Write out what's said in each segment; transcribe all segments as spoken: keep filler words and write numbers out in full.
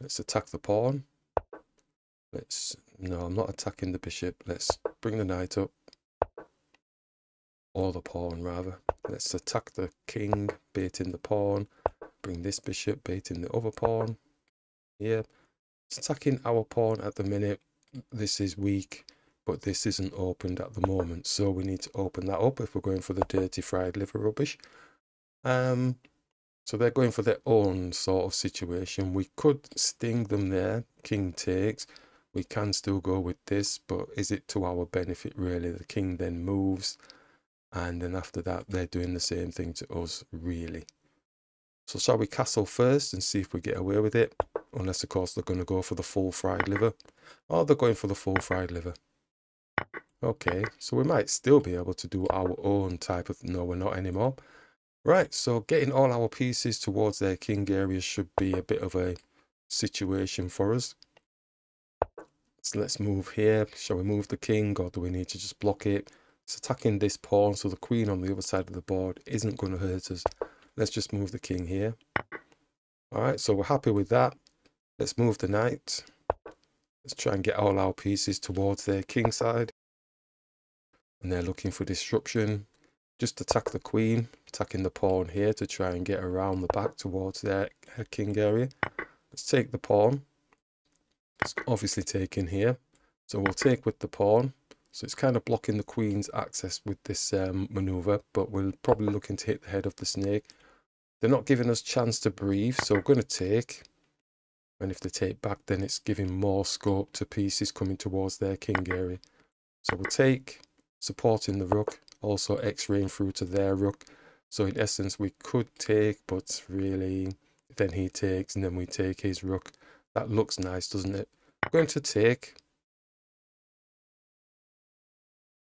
Let's attack the pawn. Let's... No, I'm not attacking the bishop. Let's bring the knight up. Or the pawn, rather. Let's attack the king, baiting the pawn. Bring this bishop, baiting the other pawn. Yeah. It's attacking our pawn at the minute. This is weak, but this isn't opened at the moment. So we need to open that up if we're going for the dirty fried liver rubbish. Um... So they're going for their own sort of situation. We could sting them there. King takes. We can still go with this, but is it to our benefit really? The king then moves. And then after that, they're doing the same thing to us really. So shall we castle first and see if we get away with it? Unless, of course, they're going to go for the full fried liver. Oh, they're going for the full fried liver. Okay, so we might still be able to do our own type of... No, we're not anymore. Right, so getting all our pieces towards their king area should be a bit of a situation for us. So let's move here. Shall we move the king or do we need to just block it? It's attacking this pawn, so the queen on the other side of the board isn't going to hurt us. Let's just move the king here. All right, so we're happy with that. Let's move the knight. Let's try and get all our pieces towards their king side. And they're looking for disruption. Just attack the queen, attacking the pawn here to try and get around the back towards their king area. Let's take the pawn. It's obviously taken here. So we'll take with the pawn. So it's kind of blocking the queen's access with this um, maneuver, but we're probably looking to hit the head of the snake. They're not giving us chance to breathe, so we're going to take. And if they take back, then it's giving more scope to pieces coming towards their king area. So we'll take, supporting the rook. Also x-raying through to their rook. So in essence we could take, but really then he takes and then we take his rook. That looks nice, doesn't it? I'm going to take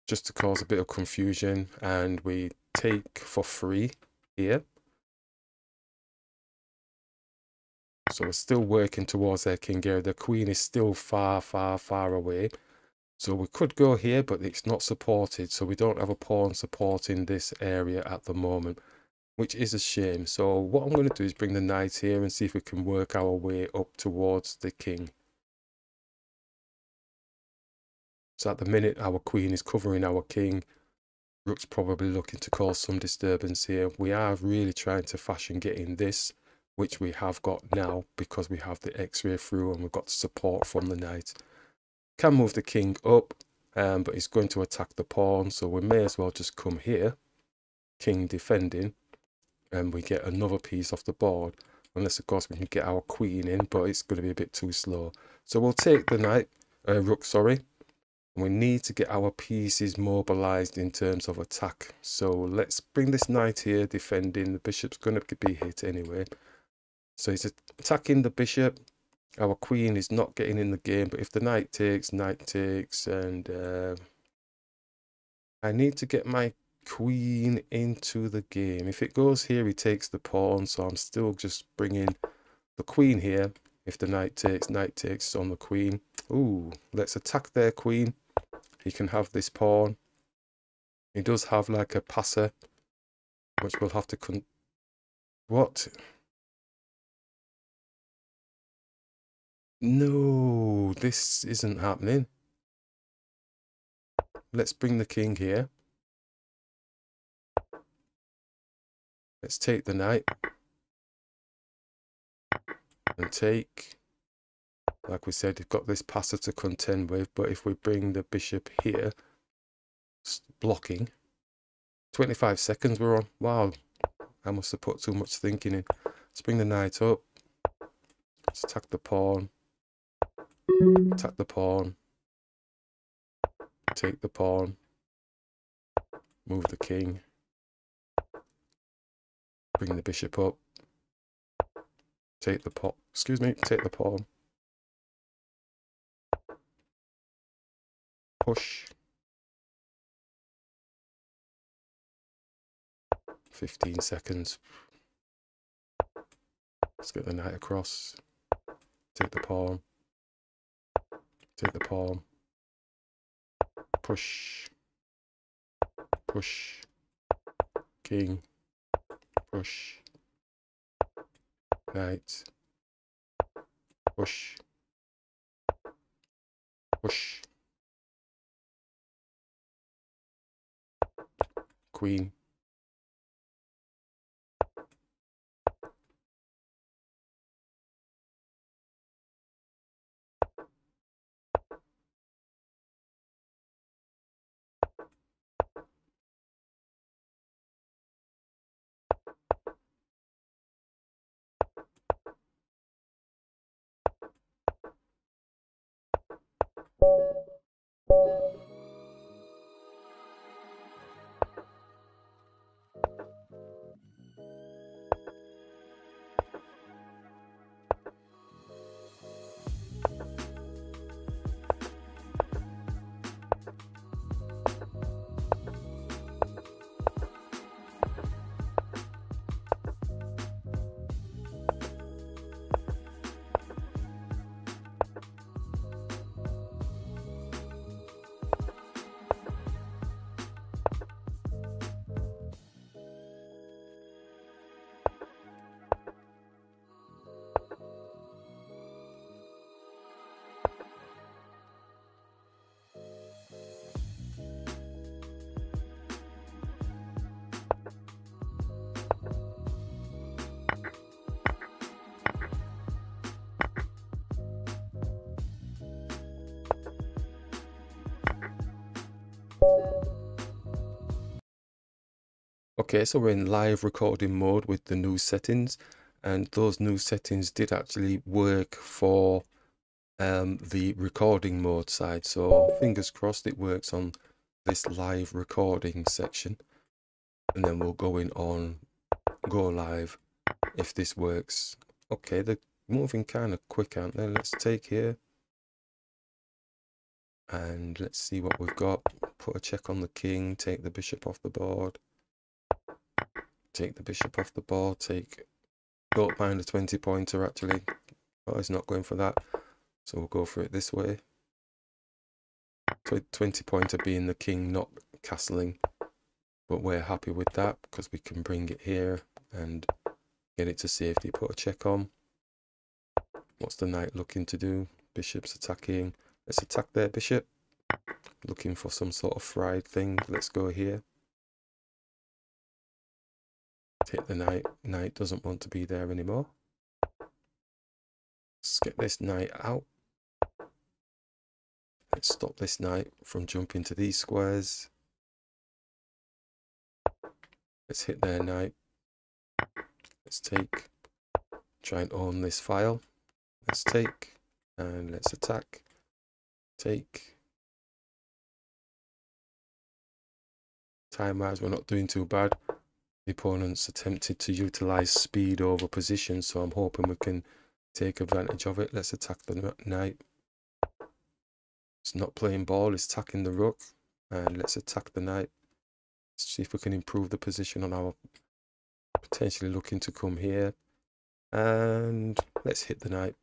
just to cause a bit of confusion, and we take for free here. So we're still working towards their king area. The queen is still far far far away. So we could go here, but it's not supported. So we don't have a pawn supporting this area at the moment, which is a shame. So what I'm going to do is bring the knight here and see if we can work our way up towards the king. So at the minute, our queen is covering our king. Rook's probably looking to cause some disturbance here. We are really trying to fashion getting this, which we have got now because we have the x-ray through and we've got support from the knight. Can move the king up, um, but he's going to attack the pawn, so we may as well just come here. King defending, and we get another piece off the board. Unless, of course, we can get our queen in, but it's going to be a bit too slow. So we'll take the knight, uh, rook, sorry. We need to get our pieces mobilised in terms of attack. So let's bring this knight here, defending. The bishop's going to be hit anyway. So he's attacking the bishop. Our queen is not getting in the game, but if the knight takes, knight takes, and uh, I need to get my queen into the game. If it goes here, he takes the pawn, so I'm still just bringing the queen here. If the knight takes, knight takes on the queen. Ooh, let's attack their queen. He can have this pawn. He does have like a passer, which we'll have to... Con what? No, this isn't happening. Let's bring the king here. Let's take the knight. And take. Like we said, we've got this passer to contend with, but if we bring the bishop here, blocking. twenty-five seconds we're on. Wow, I must have put too much thinking in. Let's bring the knight up. Let's attack the pawn. Attack the pawn. Take the pawn. Move the king. Bring the bishop up. Take the pawn. Excuse me. Take the pawn. Push. fifteen seconds. Let's get the knight across. Take the pawn. Take the pawn. Push. Push. King. Push. Knight. push, push, queen, Okay, so we're in live recording mode with the new settings, and those new settings did actually work for um, the recording mode side. So fingers crossed it works on this live recording section, and then we'll go in on go live if this works. Okay, they're moving kind of quick, aren't they? Let's take here and let's see what we've got. Put a check on the king, take the bishop off the board. Take the bishop off the board, take, don't mind a twenty pointer actually. Oh, he's not going for that. So we'll go for it this way. twenty pointer being the king, not castling. But we're happy with that because we can bring it here and get it to safety. Put a check on. What's the knight looking to do? Bishop's attacking. Let's attack their bishop. Looking for some sort of fried thing. Let's go here. Take the knight. Knight doesn't want to be there anymore. Let's get this knight out. Let's stop this knight from jumping to these squares. Let's hit their knight. Let's take. Try and own this file. Let's take. And let's attack. Take. Time-wise, we're not doing too bad. The opponents attempted to utilise speed over position, so I'm hoping we can take advantage of it. Let's attack the knight. It's not playing ball, it's attacking the rook. And let's attack the knight. Let's see if we can improve the position on our... Potentially looking to come here. And let's hit the knight.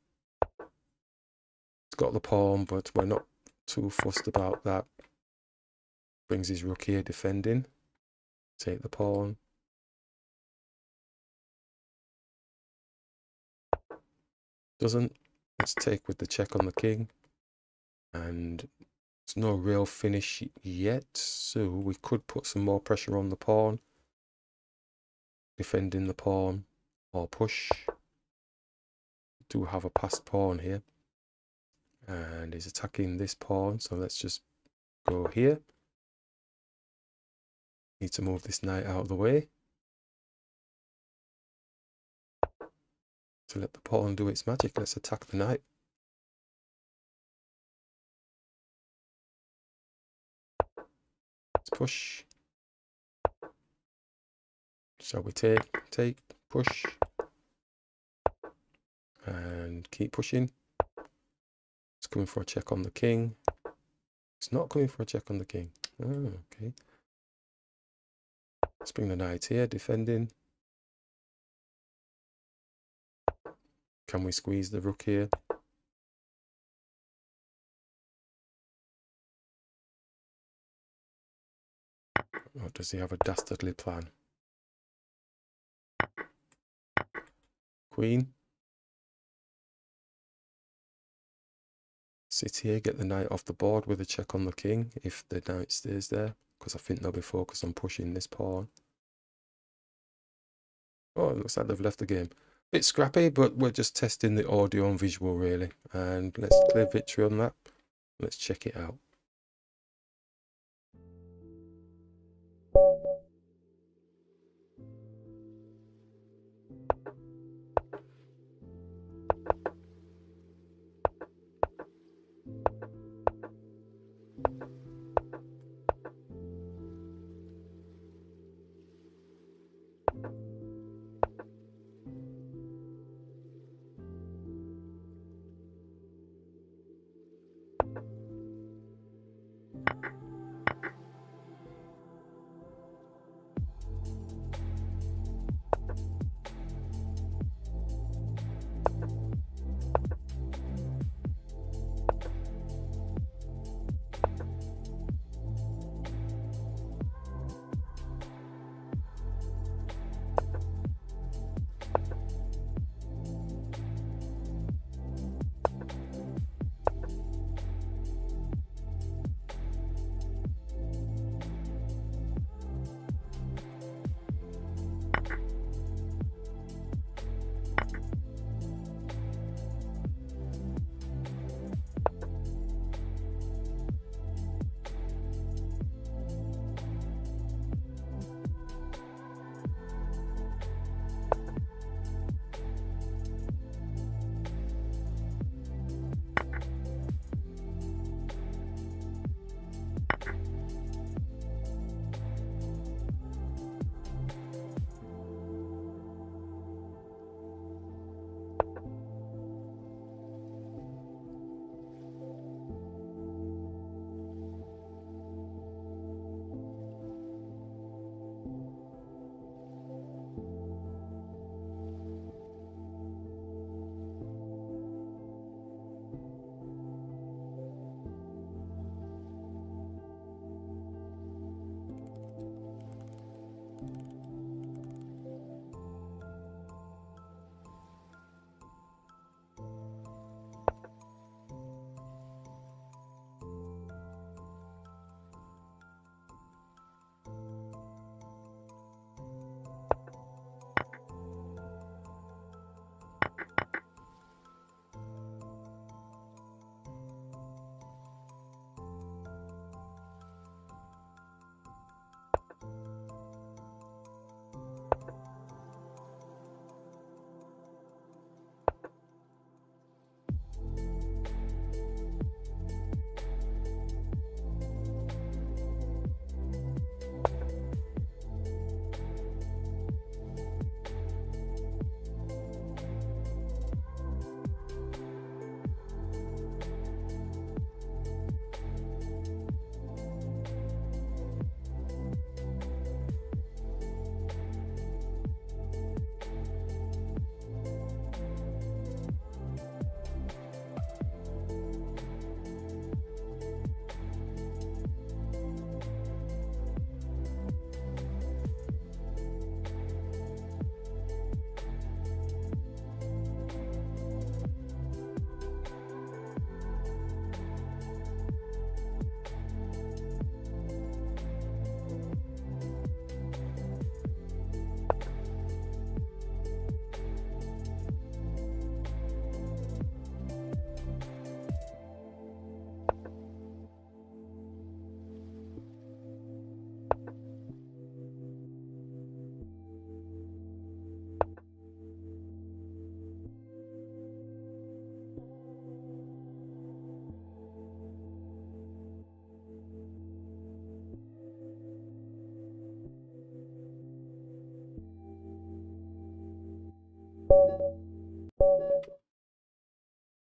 It's got the pawn, but we're not too fussed about that. Brings his rook here, defending. Take the pawn. Doesn't. Let's take with the check on the king, and it's no real finish yet, so we could put some more pressure on the pawn, defending the pawn or push. We do have a passed pawn here, and he's attacking this pawn, so let's just go here. Need to move this knight out of the way to let the pawn do its magic. Let's attack the knight. Let's push. Shall we take, take, push, and keep pushing? It's coming for a check on the king. It's not coming for a check on the king. Oh, okay. Let's bring the knight here, defending. Can we squeeze the rook here? Or does he have a dastardly plan? Queen. Sit here, get the knight off the board with a check on the king if the knight stays there, because I think they'll be focused on pushing this pawn. Oh, it looks like they've left the game. Bit scrappy, but we're just testing the audio and visual really. And let's clear victory on that. Let's check it out.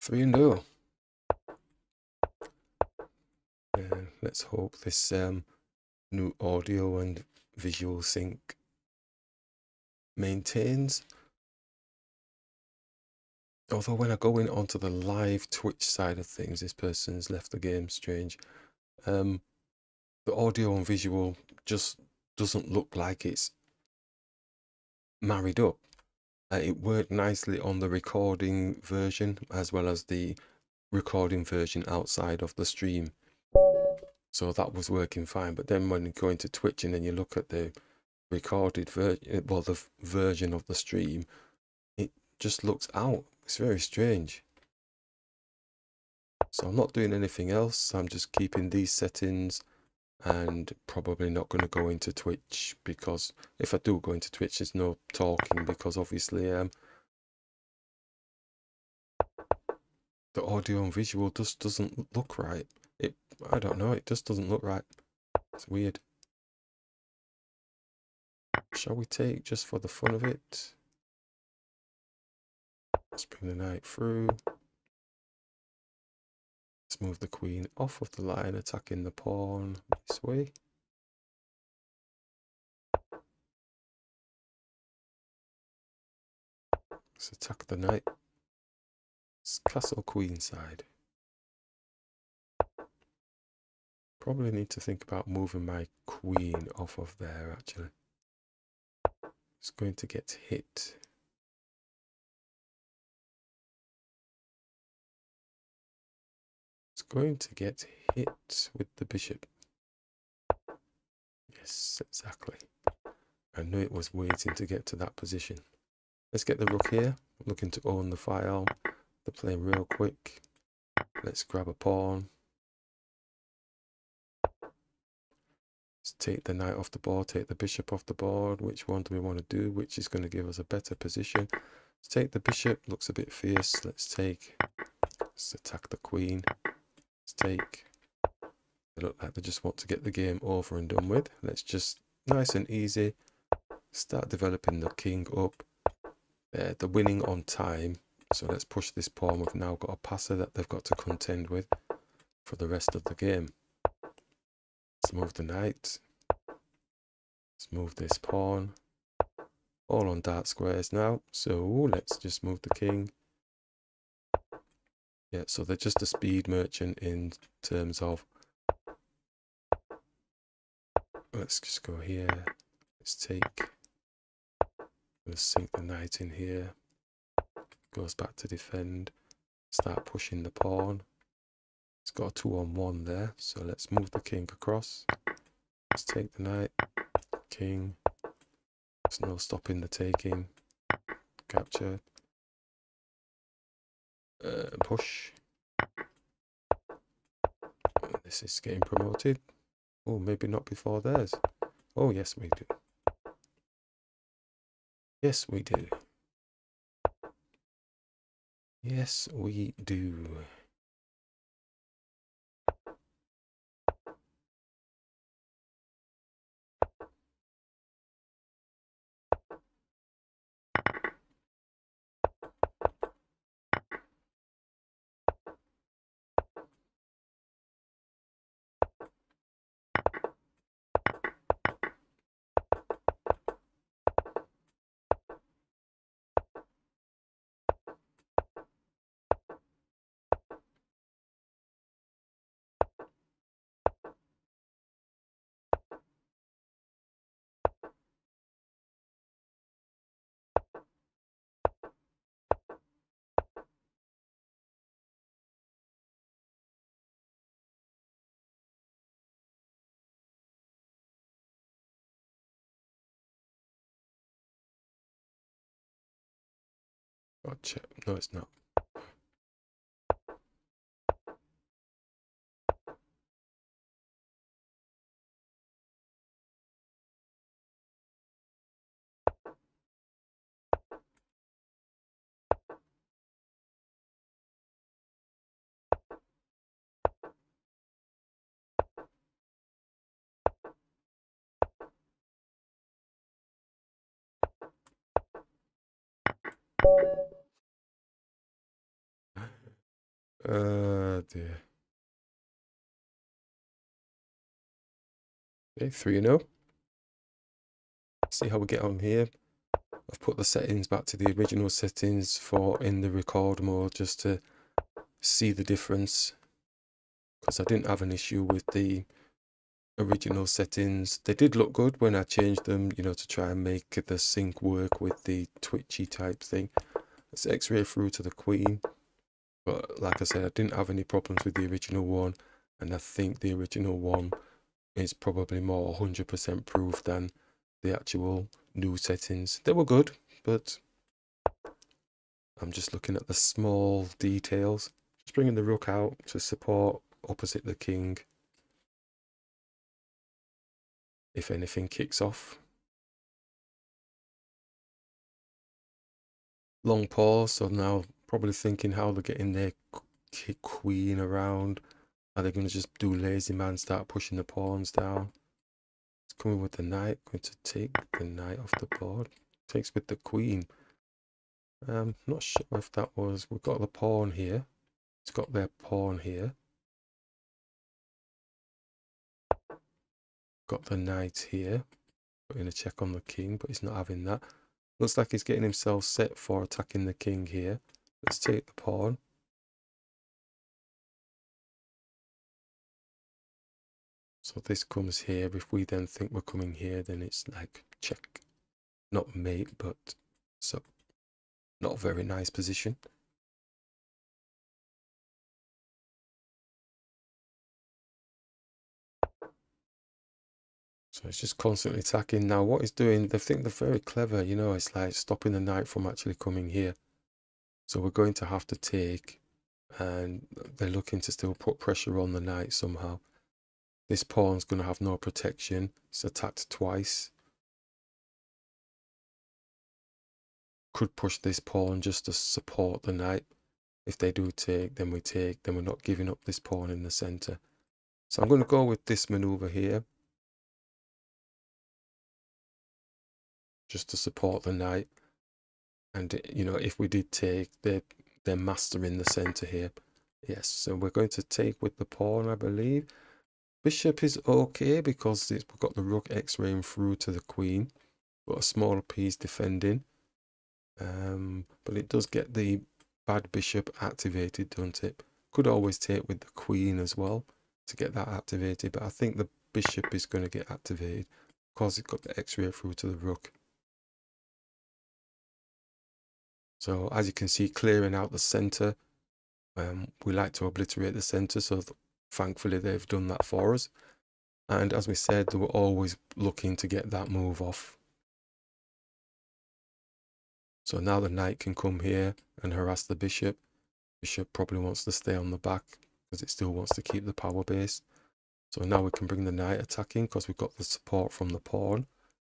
three nil. And let's hope this um, new audio and visual sync maintains. Although when I go in onto the live Twitch side of things, this person's left the game, strange. Um, the audio and visual just doesn't look like it's married up. Uh, it worked nicely on the recording version as well as the recording version outside of the stream, so that was working fine. But then when you go into Twitch and then you look at the recorded version, well, the version of the stream, it just looks out. It's very strange. So I'm not doing anything else. I'm just keeping these settings and probably not going to go into Twitch, because if I do go into Twitch, there's no talking, because obviously um, the audio and visual just doesn't look right. It, I don't know, it just doesn't look right. It's weird. Shall we take, just for the fun of it, let's bring the knight through. Let's move the queen off of the line, attacking the pawn this way. Let's attack the knight. Let's castle queenside. Probably need to think about moving my queen off of there, actually. It's going to get hit. Going to get hit with the bishop. Yes, exactly. I knew it was waiting to get to that position. Let's get the rook here, looking to own the file. The plane real quick. Let's grab a pawn. Let's take the knight off the board, take the bishop off the board. Which one do we want to do? Which is going to give us a better position? Let's take the bishop, looks a bit fierce. Let's take, let's attack the queen. Let's take, they look like they just want to get the game over and done with. Let's just, nice and easy, start developing the king up. Uh, they're winning on time, so let's push this pawn. We've now got a passer that they've got to contend with for the rest of the game. Let's move the knight. Let's move this pawn. All on dark squares now, so let's just move the king. Yeah, so they're just a speed merchant in terms of, let's just go here, let's take, let's sink the knight in here, goes back to defend, start pushing the pawn. It's got a two on one there, so let's move the king across, let's take the knight, king, there's no stopping the taking, capture. Uh, push. This is getting promoted. Oh, maybe not before theirs. Oh, yes, we do. Yes, we do. Yes, we do. Gotcha. No, it's not. Uh, dear. Okay, three and oh. See how we get on here. I've put the settings back to the original settings for in the record mode, just to see the difference, because I didn't have an issue with the original settings. They did look good when I changed them, you know, to try and make the sync work with the twitchy type thing. Let's x-ray through to the queen. But like I said, I didn't have any problems with the original one, and I think the original one is probably more one hundred percent proof than the actual new settings. They were good, but I'm just looking at the small details. Just bringing the rook out to support opposite the king. If anything kicks off. Long pause, so now probably thinking how they're getting their queen around. Are they going to just do lazy man, start pushing the pawns down? It's coming with the knight, going to take the knight off the board. Takes with the queen. Um, not sure if that was, we've got the pawn here. It's got their pawn here. Got the knight here. Putting a check on the king, but he's not having that. Looks like he's getting himself set for attacking the king here. Let's take the pawn. So this comes here. If we then think we're coming here, then it's like check. Not mate, but so not a very nice position. So it's just constantly attacking. Now what he's doing, they think they're very clever, you know, it's like stopping the knight from actually coming here. So we're going to have to take, and they're looking to still put pressure on the knight somehow. This pawn's going to have no protection. It's attacked twice. Could push this pawn just to support the knight. If they do take, then we take, then we're not giving up this pawn in the center. So I'm going to go with this maneuver here. Just to support the knight, and you know, if we did take, they're, they're mastering the center here. Yes, so we're going to take with the pawn, I believe. Bishop is okay because it's, we've got the rook x-raying through to the queen, but a smaller piece defending. Um, but it does get the bad bishop activated, don't it? Could always take with the queen as well to get that activated, but I think the bishop is going to get activated because it got the x-ray through to the rook. So as you can see, clearing out the centre, um, we like to obliterate the centre, so th thankfully they've done that for us. And as we said, they were always looking to get that move off. So now the knight can come here and harass the bishop. Bishop probably wants to stay on the back because it still wants to keep the power base. So now we can bring the knight attacking because we've got the support from the pawn.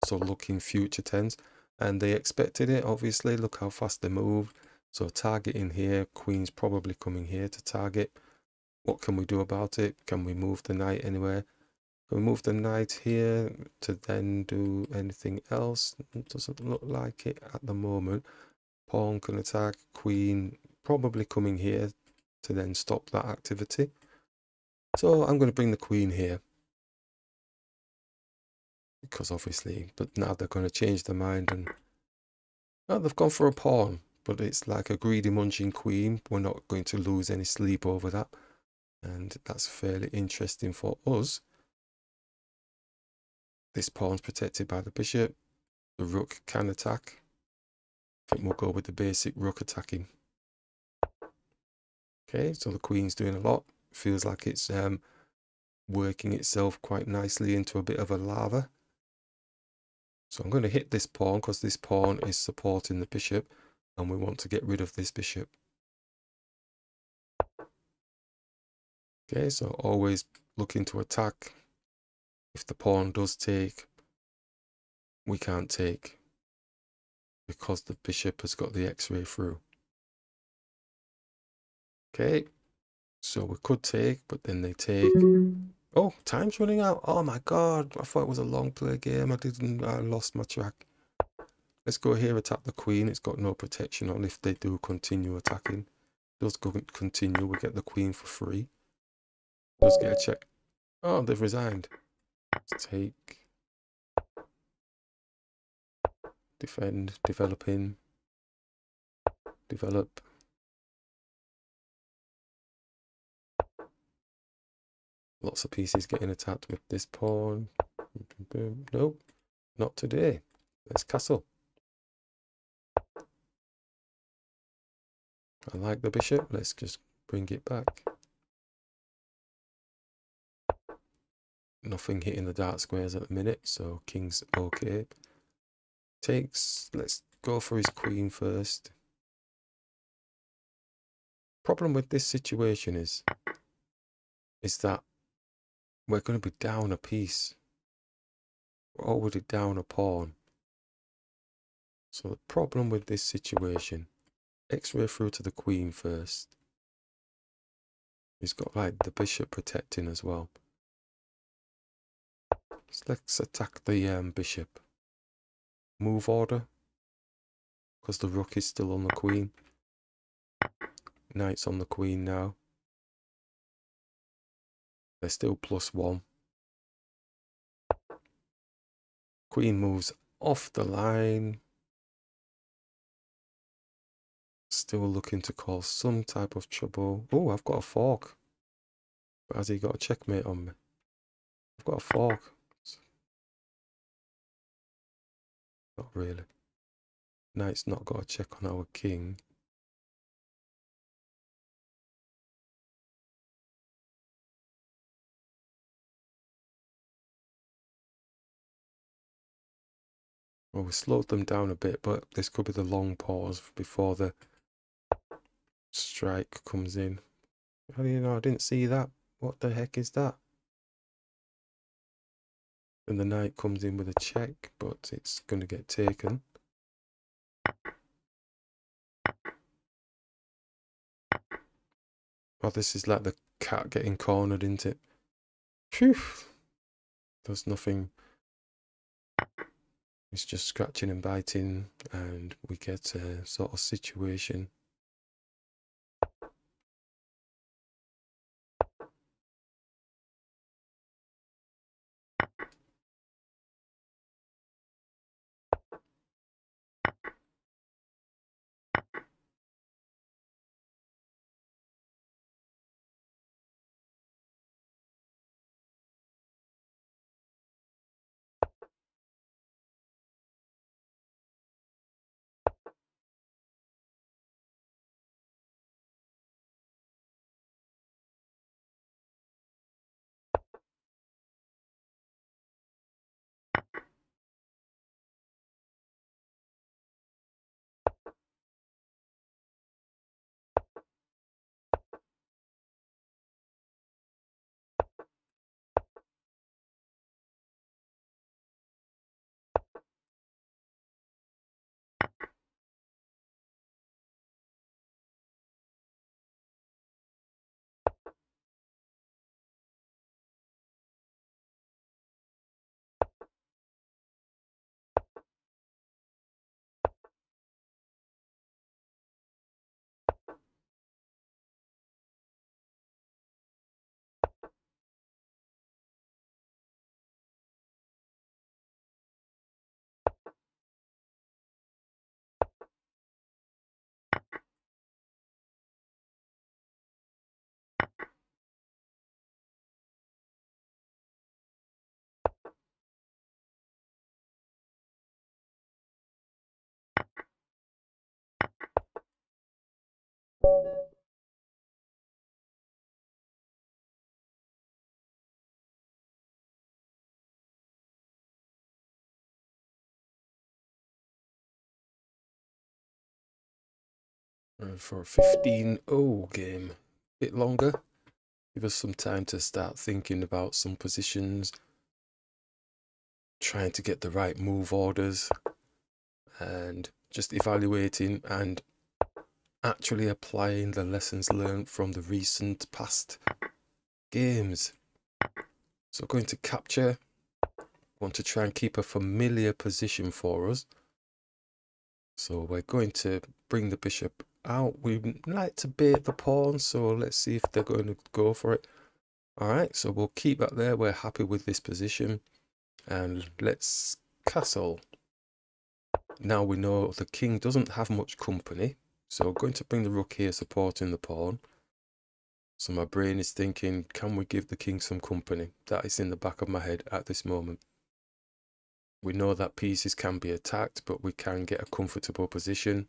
So looking future tense. And they expected it, obviously. Look how fast they moved. So targeting here. Queen's probably coming here to target. What can we do about it? Can we move the knight anywhere? Can we move the knight here to then do anything else? It doesn't look like it at the moment. Pawn can attack. Queen probably coming here to then stop that activity. So I'm going to bring the queen here. Because obviously, but now they're going to change their mind, and now they've gone for a pawn, but it's like a greedy munching queen. We're not going to lose any sleep over that, and that's fairly interesting for us. This pawn's protected by the bishop. The rook can attack. I think we'll go with the basic rook attacking. Okay, so the queen's doing a lot. Feels like it's um working itself quite nicely into a bit of a lava. So I'm going to hit this pawn because this pawn is supporting the bishop, and we want to get rid of this bishop. Okay, so always looking to attack. If the pawn does take, we can't take because the bishop has got the x-ray through. Okay, so we could take, but then they take. Oh, time's running out. Oh my God, I thought it was a long play game. I didn't, I lost my track. Let's go here, attack the queen. It's got no protection on. If they do continue attacking, it does go continue, we get the queen for free. Let's get a check. Oh, they've resigned. Let's take. Defend, developing. Develop. Lots of pieces getting attacked with this pawn. Nope, not today. Let's castle. I like the bishop. Let's just bring it back. Nothing hitting the dark squares at the minute, so king's okay. Takes. Let's go for his queen first. Problem with this situation is, is that we're going to be down a piece. We're already down a pawn. So the problem with this situation, x-ray through to the queen first. He's got like the bishop protecting as well. So let's attack the um, bishop. Move order, because the rook is still on the queen. Knight's on the queen now. They're still plus one. Queen moves off the line. Still looking to cause some type of trouble. Oh, I've got a fork. But has he got a checkmate on me? I've got a fork. Not really. Knight's not got a check on our king. Well, we slowed them down a bit, but this could be the long pause before the strike comes in. How do you know I didn't see that? What the heck is that? And the knight comes in with a check, but it's going to get taken. Well, this is like the cat getting cornered, isn't it? Phew! There's nothing. It's just scratching and biting, and we get a sort of situation. For a fifteen oh game, a bit longer, give us some time to start thinking about some positions, trying to get the right move orders, and just evaluating and actually applying the lessons learned from the recent past games. So going to capture, want to try and keep a familiar position for us. So we're going to bring the bishop out. We like to bait the pawn, so let's see if they're going to go for it. All right, so we'll keep that there. We're happy with this position. And let's castle. Now we know the king doesn't have much company. So I'm going to bring the rook here, supporting the pawn. So my brain is thinking, can we give the king some company? That is in the back of my head at this moment. We know that pieces can be attacked, but we can get a comfortable position.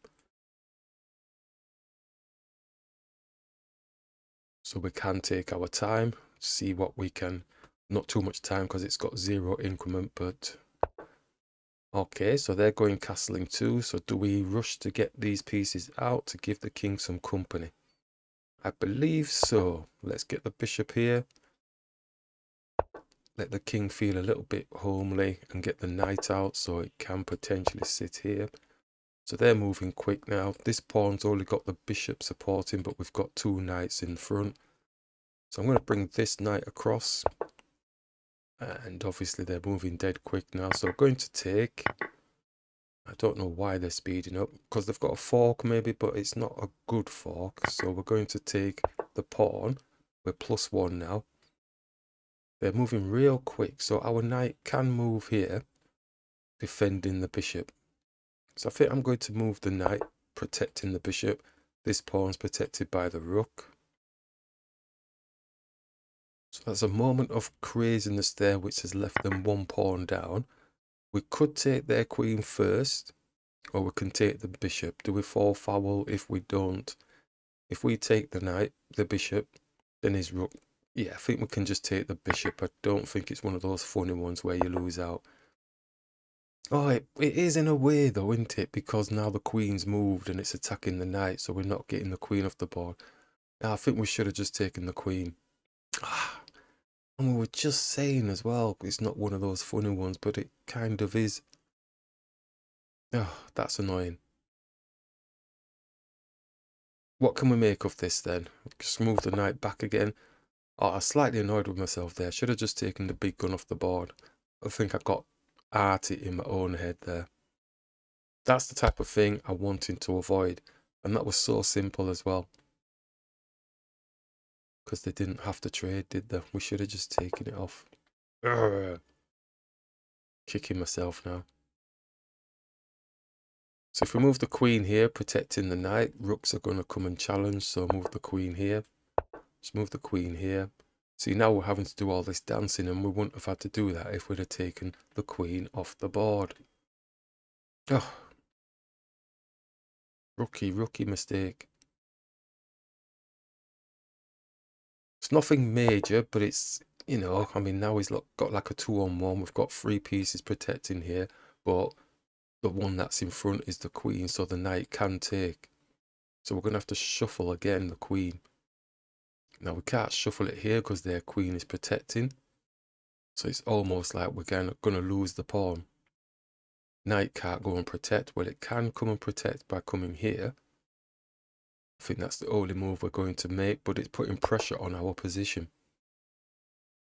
so we can take our time, see what we can, not too much time because it's got zero increment, but okay, so they're going castling too. So do we rush to get these pieces out to give the king some company? I believe so. Let's get the bishop here, let the king feel a little bit homely, and get the knight out so it can potentially sit here. So they're moving quick now. This pawn's only got the bishop supporting, but we've got two knights in front. So I'm going to bring this knight across. And obviously they're moving dead quick now. So we're going to take... I don't know why they're speeding up. Because they've got a fork maybe, but it's not a good fork. So we're going to take the pawn. We're plus one now. They're moving real quick. So our knight can move here, defending the bishop. So I think I'm going to move the knight, protecting the bishop. This pawn's protected by the rook. So that's a moment of craziness there, which has left them one pawn down. We could take their queen first, or we can take the bishop. Do we fall foul if we don't? If we take the knight, the bishop, then his rook. Yeah, I think we can just take the bishop. I don't think it's one of those funny ones where you lose out. Oh, it, it is in a way though, isn't it? Because now the queen's moved and it's attacking the knight, so we're not getting the queen off the board. Now, I think we should have just taken the queen. Ah, and we were just saying as well, it's not one of those funny ones, but it kind of is. Oh, that's annoying. What can we make of this then? Just move the knight back again. Oh, I was slightly annoyed with myself there. Should have just taken the big gun off the board. I think I got arty in my own head there. That's the type of thing I wanted to avoid, and that was so simple as well, because they didn't have to trade, did they? We should have just taken it off. Urgh. Kicking myself now. So if we move the queen here, protecting the knight, rooks are going to come and challenge. So move the queen here, just move the queen here. See, now we're having to do all this dancing, and we wouldn't have had to do that if we'd have taken the queen off the board. Oh. Rookie, rookie mistake. It's nothing major, but it's, you know, I mean, now he's got like a two on one. We've got three pieces protecting here, but the one that's in front is the queen, so the knight can take. So we're going to have to shuffle again the queen. Now we can't shuffle it here because their queen is protecting. So it's almost like we're going to lose the pawn. Knight can't go and protect. Well, it can come and protect by coming here. I think that's the only move we're going to make, but it's putting pressure on our position.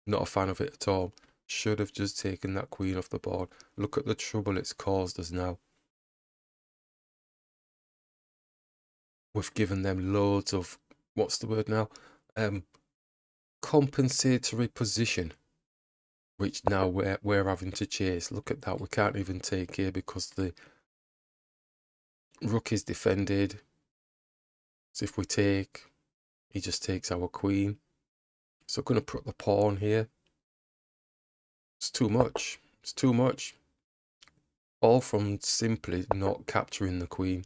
Not a fan of it at all. Should have just taken that queen off the board. Look at the trouble it's caused us now. We've given them loads of, what's the word now? Um, compensatory position, which now we're, we're having to chase. Look at that, we can't even take here because the rook is defended. So if we take, he just takes our queen. So we're going to put the pawn here. It's too much, it's too much. All from simply not capturing the queen.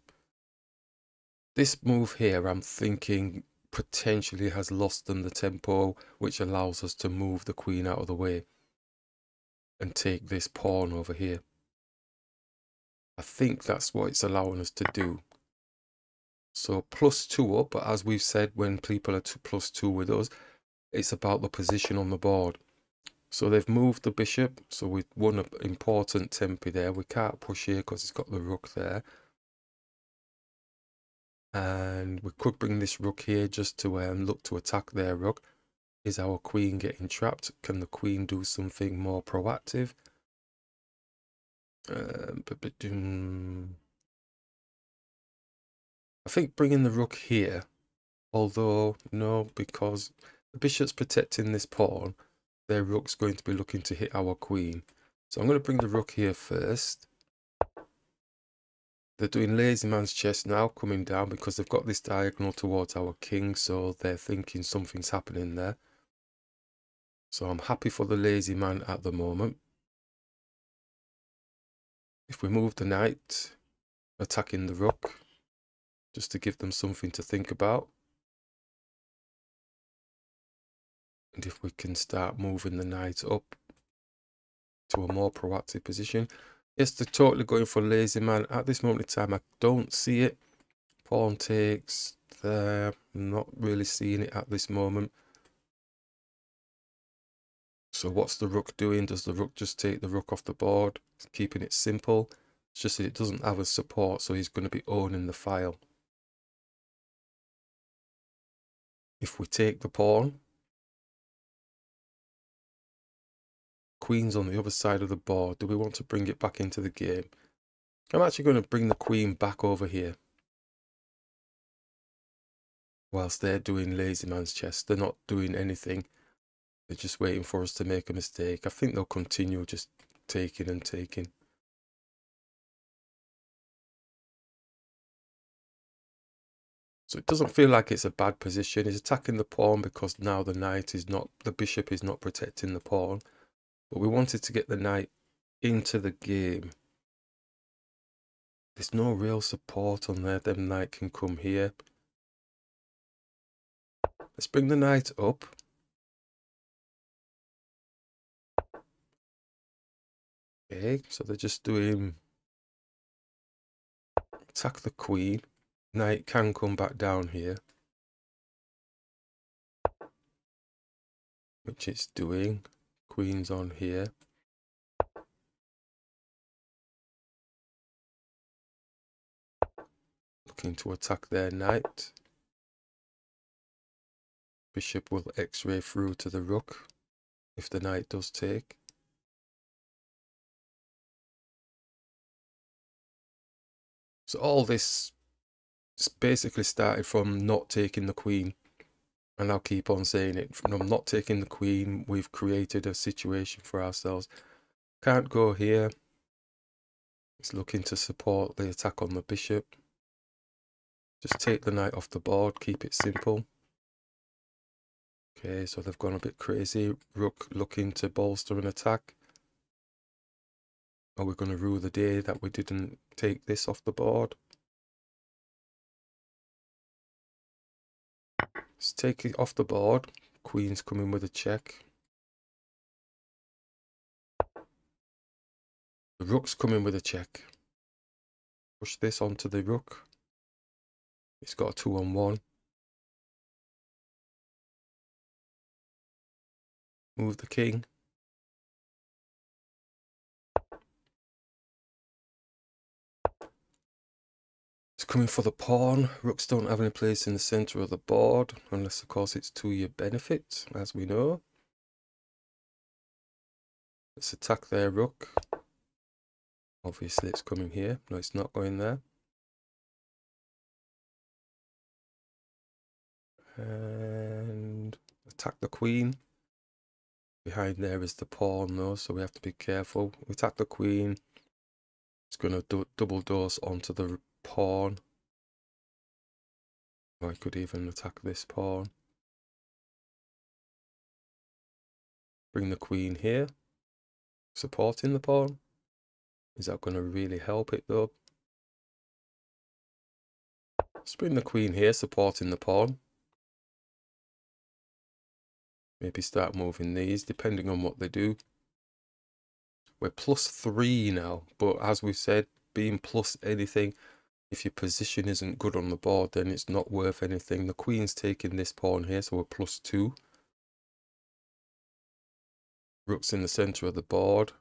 This move here, I'm thinking, potentially has lost them the tempo, which allows us to move the queen out of the way and take this pawn over here. I think that's what it's allowing us to do. So plus two up, but as we've said, when people are two plus two with us, it's about the position on the board. So they've moved the bishop, so we've won an important tempo there. We can't push here because it's got the rook there. And we could bring this rook here just to um, look to attack their rook. Is our queen getting trapped? Can the queen do something more proactive? Um, I think bringing the rook here, although no, because the bishop's protecting this pawn, their rook's going to be looking to hit our queen. So I'm going to bring the rook here first. They're doing lazy man's chess now, coming down, because they've got this diagonal towards our king, so they're thinking something's happening there. So I'm happy for the lazy man at the moment. If we move the knight, attacking the rook, just to give them something to think about. And if we can start moving the knight up to a more proactive position. Yes, they're totally going for lazy man. At this moment in time, I don't see it. Pawn takes there. I'm not really seeing it at this moment. So what's the rook doing? Does the rook just take the rook off the board? It's keeping it simple. It's just that it doesn't have a support, so he's going to be owning the file. If we take the pawn, queen's on the other side of the board. Do we want to bring it back into the game? I'm actually going to bring the queen back over here. Whilst they're doing lazy man's chess, they're not doing anything. They're just waiting for us to make a mistake. I think they'll continue just taking and taking. So it doesn't feel like it's a bad position. He's attacking the pawn because now the knight is not, the bishop is not protecting the pawn. But we wanted to get the knight into the game. There's no real support on there. Them knight can come here. Let's bring the knight up. Okay, so they're just doing attack the queen. Knight can come back down here, which it's doing. Queen's on here. Looking to attack their knight. Bishop will x-ray through to the rook if the knight does take. So all this basically started from not taking the queen. And I'll keep on saying it. From not taking the queen, we've created a situation for ourselves. Can't go here. It's looking to support the attack on the bishop. Just take the knight off the board. Keep it simple. Okay, so they've gone a bit crazy. Rook looking to bolster an attack. Are we going to rue the day that we didn't take this off the board? Let's take it off the board. Queen's coming with a check. The rook's coming with a check. Push this onto the rook. It's got a two on one. Move the king. Coming for the pawn. Rooks don't have any place in the center of the board, unless of course it's to your benefit, as we know. Let's attack their rook. Obviously it's coming here. No, it's not going there. And attack the queen. Behind there is the pawn though, so we have to be careful. We attack the queen. It's going to do double dose onto the pawn. I could even attack this pawn. Bring the queen here, supporting the pawn. Is that going to really help it though? Let's bring the queen here, supporting the pawn. Maybe start moving these depending on what they do. We're plus three now, but as we've said, being plus anything, if your position isn't good on the board, then it's not worth anything. The queen's taking this pawn here, so we're plus two. Rook's in the centre of the board.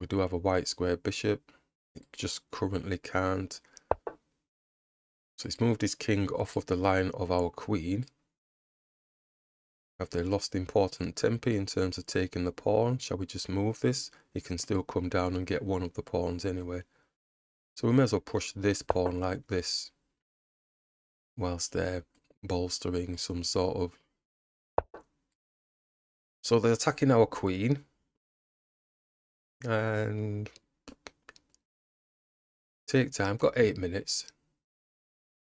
We do have a white square bishop. It just currently can't. So he's moved his king off of the line of our queen. Have they lost important tempi in terms of taking the pawn? Shall we just move this? He can still come down and get one of the pawns anyway. So we may as well push this pawn like this whilst they're bolstering some sort of... So they're attacking our queen. And... take time. Got eight minutes.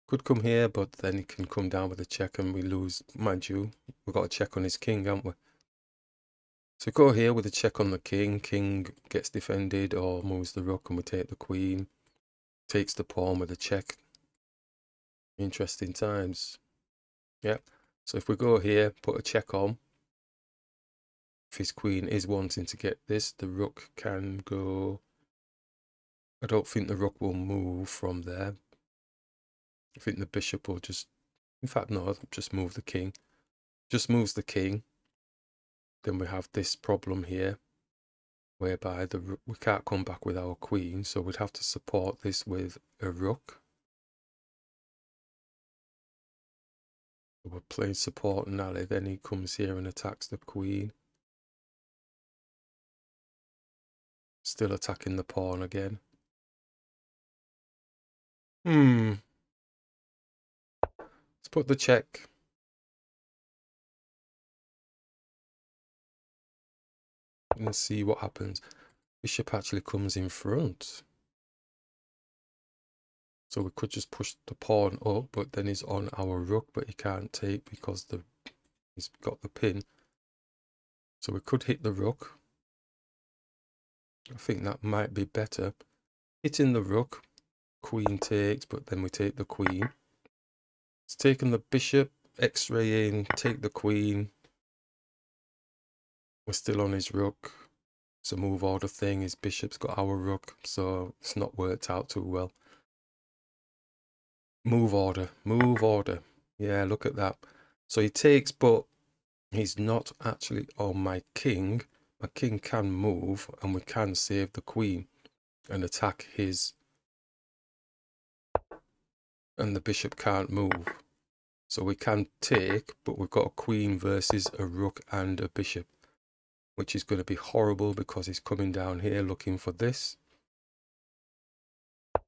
Could come here, but then he can come down with a check and we lose. Mind you, we've got a check on his king, haven't we? So go here with a check on the king. King gets defended or moves the rook and we take the queen. Takes the pawn with a check. Interesting times. Yep. So if we go here, put a check on, If his queen is wanting to get this, the rook can go. I don't think the rook will move from there. I think the bishop will just, in fact no, I'll just move the king. Just moves the king. Then we have this problem here, whereby the we can't come back with our queen, so we'd have to support this with a rook. So we're playing support and ally. Then he comes here and attacks the queen. Still attacking the pawn again. Hmm. Let's put the check. And see what happens. Bishop actually comes in front. So we could just push the pawn up, but then he's on our rook, but he can't take because the he's got the pin. So we could hit the rook. I think that might be better. Hitting the rook, queen takes, but then we take the queen. It's taken the bishop, x-ray in, take the queen. We're still on his rook. It's a move order thing. His bishop's got our rook, so it's not worked out too well. Move order, move order. Yeah, look at that. So he takes, but he's not actually on my king. My king can move and we can save the queen and attack his, and the bishop can't move. So we can take, but we've got a queen versus a rook and a bishop, which is going to be horrible because he's coming down here looking for this.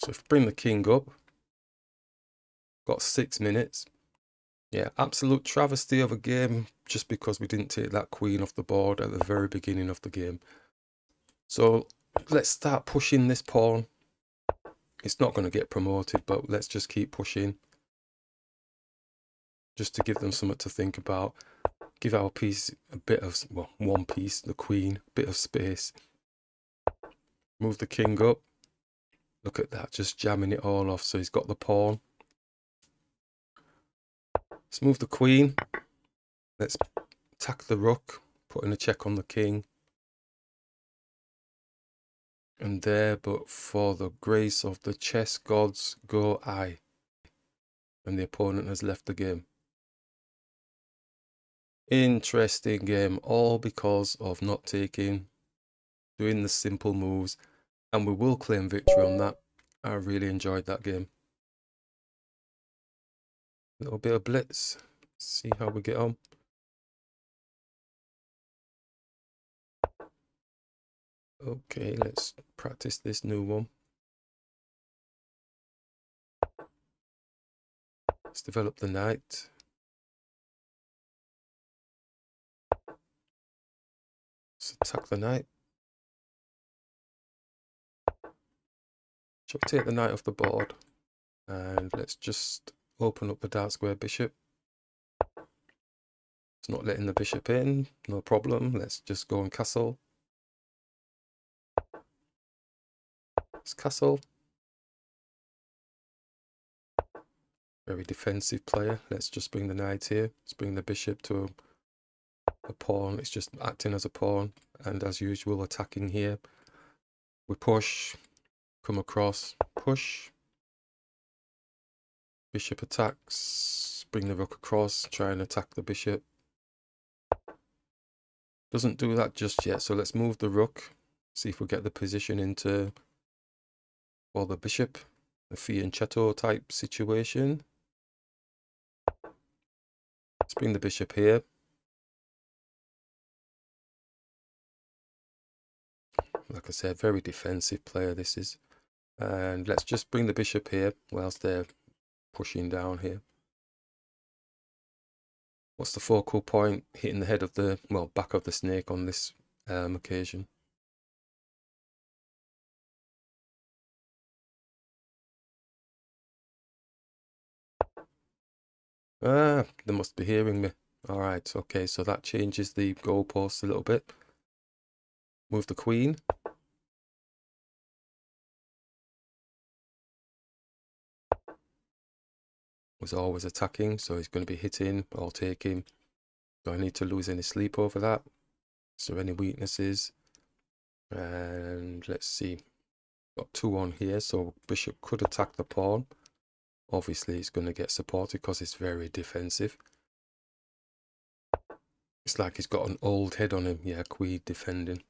So if we bring the king up, got six minutes. Yeah, absolute travesty of a game just because we didn't take that queen off the board at the very beginning of the game. So let's start pushing this pawn. It's not going to get promoted, but let's just keep pushing. Just to give them something to think about. Give our piece a bit of, well, one piece, the queen, a bit of space. Move the king up. Look at that, just jamming it all off. So he's got the pawn. Let's move the queen. Let's attack the rook, putting a check on the king. And there, but for the grace of the chess gods, go I. And the opponent has left the game. Interesting game, all because of not taking, doing the simple moves. And we will claim victory on that. I really enjoyed that game. Little bit of blitz, see how we get on. Okay, let's practice this new one. Let's develop the knight. Let's attack the knight. Shall we take the knight off the board? And let's just open up the dark square bishop. It's not letting the bishop in, no problem. Let's just go and castle. Let's castle. Very defensive player. Let's just bring the knight here. Let's bring the bishop to a pawn. It's just acting as a pawn. And as usual, attacking here. We push, come across, push. Bishop attacks, bring the rook across, try and attack the bishop. Doesn't do that just yet, so let's move the rook, see if we get the position into, well, the bishop, the fianchetto type situation. Let's bring the bishop here. Like I said, very defensive player this is. And let's just bring the bishop here whilst they're pushing down here. What's the focal point? Hitting the head of the, well, back of the snake on this um, occasion. Ah, they must be hearing me. All right, okay, so that changes the goalposts a little bit. Move the queen. Was always attacking, so he's going to be hitting or taking. Do I need to lose any sleep over that? So any weaknesses, and let's see, got two on here, so bishop could attack the pawn. Obviously it's going to get supported because it's very defensive. It's like he's got an old head on him. Yeah, queen defending.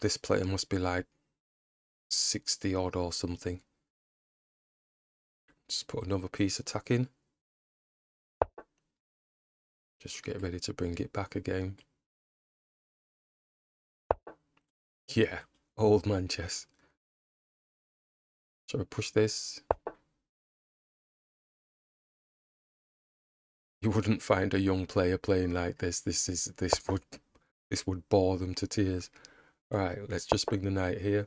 This player must be like sixty odd or something. Just put another piece attacking. Just get ready to bring it back again. Yeah, old man chess. Shall we push this? You wouldn't find a young player playing like this. This is this would this would bore them to tears. All right, let's just bring the knight here.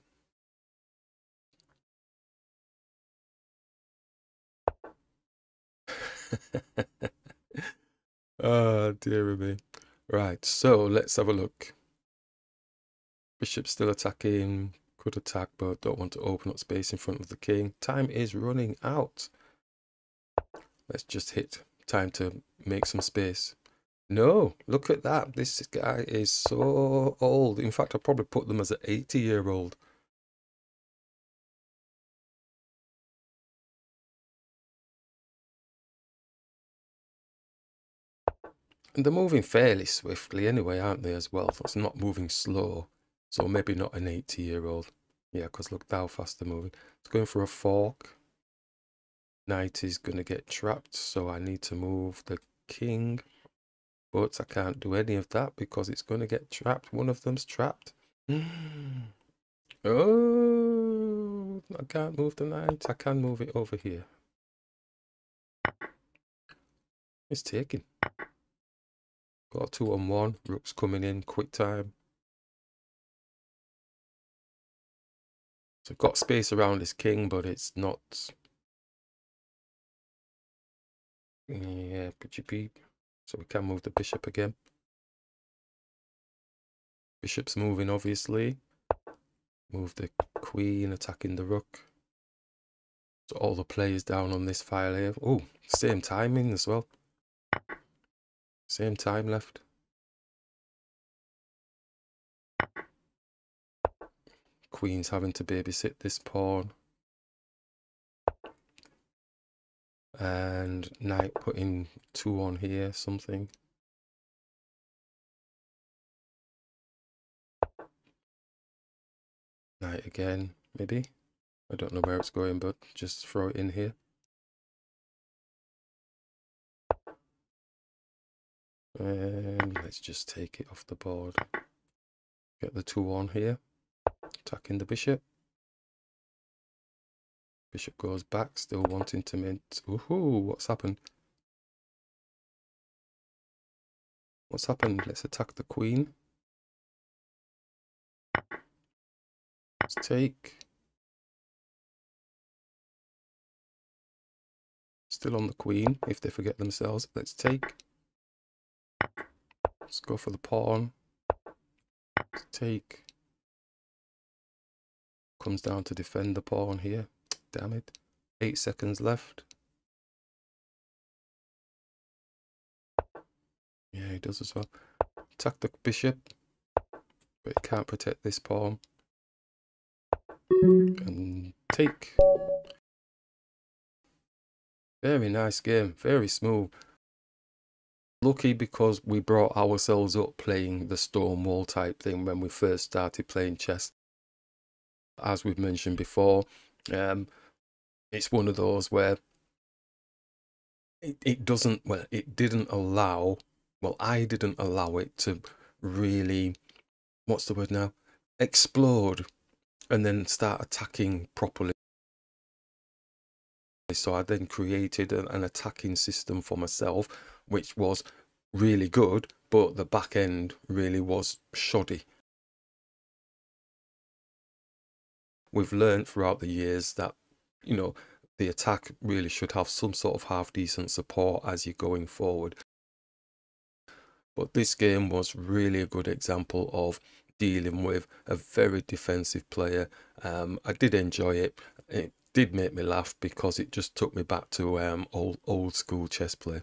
Oh dear me. Right, so let's have a look. Bishop's still attacking, could attack, but don't want to open up space in front of the king. Time is running out. Let's just hit time to make some space. No, look at that. This guy is so old. In fact, I'll probably put them as an eighty year old. And they're moving fairly swiftly anyway, aren't they, as well? It's not moving slow. So maybe not an eighty year old. Yeah, because look how fast they're moving. It's going for a fork. Knight is going to get trapped, so I need to move the king. But I can't do any of that because it's going to get trapped. One of them's trapped. Oh, I can't move the knight. I can move it over here. It's taken. Got two on one. Rook's coming in. Quick time. So got space around his king, but it's not. Yeah, pretty peep. So we can move the bishop again. Bishop's moving, obviously. Move the queen, attacking the rook. So all the players down on this file here. Oh, same timing as well. Same time left. Queen's having to babysit this pawn. And knight putting two on here, something. Knight again, maybe. I don't know where it's going, but just throw it in here. And let's just take it off the board. Get the two on here. Attacking the bishop. Bishop goes back, still wanting to mint. Ooh, what's happened? What's happened? Let's attack the queen. Let's take. Still on the queen, if they forget themselves. Let's take. Let's go for the pawn. Let's take. Comes down to defend the pawn here. Damn it. Eight seconds left. Yeah, he does as well. Attack the bishop. But he can't protect this pawn. And take. Very nice game. Very smooth. Lucky because we brought ourselves up playing the stone wall type thing when we first started playing chess. As we've mentioned before, um, it's one of those where it, it doesn't, well, it didn't allow, well, I didn't allow it to really, what's the word now, explode and then start attacking properly. So I then created an, an attacking system for myself, which was really good, but the back end really was shoddy. We've learned throughout the years that, you know, the attack really should have some sort of half-decent support as you're going forward. But this game was really a good example of dealing with a very defensive player. Um, I did enjoy it. It did make me laugh because it just took me back to um, old, old school chess play.